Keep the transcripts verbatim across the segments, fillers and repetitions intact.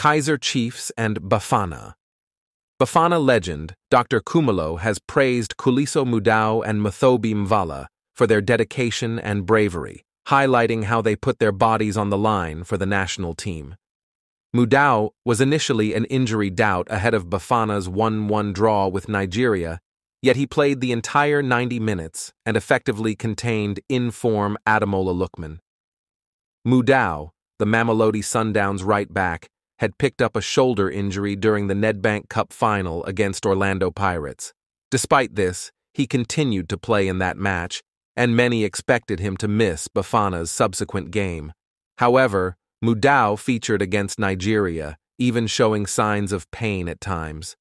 Kaizer Chiefs and Bafana. Bafana legend Doctor Khumalo has praised Khuliso Mudau and Mothobi Mvala for their dedication and bravery, highlighting how they put their bodies on the line for the national team. Mudau was initially an injury doubt ahead of Bafana's one one draw with Nigeria, yet he played the entire ninety minutes and effectively contained in-form Adamola Lookman. Mudau, the Mamelodi Sundowns right back, had picked up a shoulder injury during the Nedbank Cup final against Orlando Pirates. Despite this, he continued to play in that match, and many expected him to miss Bafana's subsequent game. However, Mudau featured against Nigeria, even showing signs of pain at times.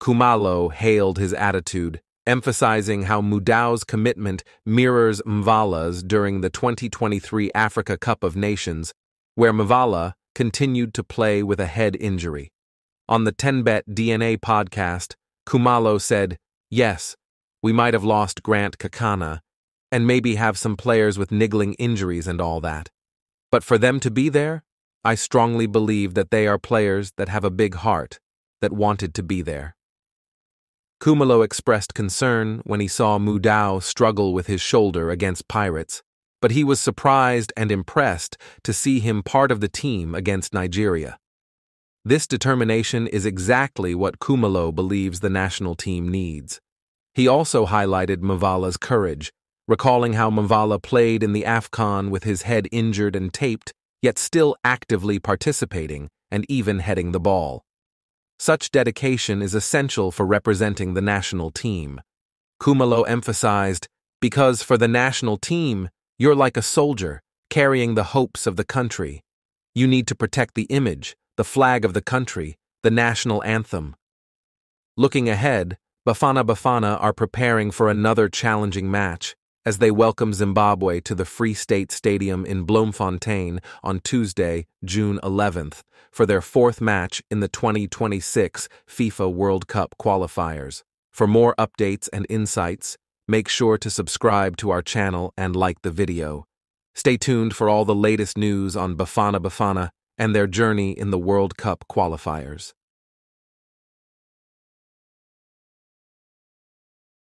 Khumalo hailed his attitude, emphasizing how Mudau's commitment mirrors Mvala's during the twenty twenty-three Africa Cup of Nations, where Mvala continued to play with a head injury. On the Tenbet D N A podcast, Khumalo said, "Yes, we might have lost Grant Kekana, and maybe have some players with niggling injuries and all that. But for them to be there, I strongly believe that they are players that have a big heart, that wanted to be there." Khumalo expressed concern when he saw Mudau struggle with his shoulder against Pirates, but he was surprised and impressed to see him part of the team against Nigeria. This determination is exactly what Khumalo believes the national team needs. He also highlighted Mvala's courage, recalling how Mvala played in the AFCON with his head injured and taped, yet still actively participating and even heading the ball. Such dedication is essential for representing the national team. Khumalo emphasized, "Because for the national team, you're like a soldier, carrying the hopes of the country. You need to protect the image, the flag of the country, the national anthem." Looking ahead, Bafana Bafana are preparing for another challenging match, as they welcome Zimbabwe to the Free State Stadium in Bloemfontein on Tuesday, June eleventh, for their fourth match in the twenty twenty-six FIFA World Cup qualifiers. For more updates and insights, make sure to subscribe to our channel and like the video. Stay tuned for all the latest news on Bafana Bafana and their journey in the World Cup qualifiers.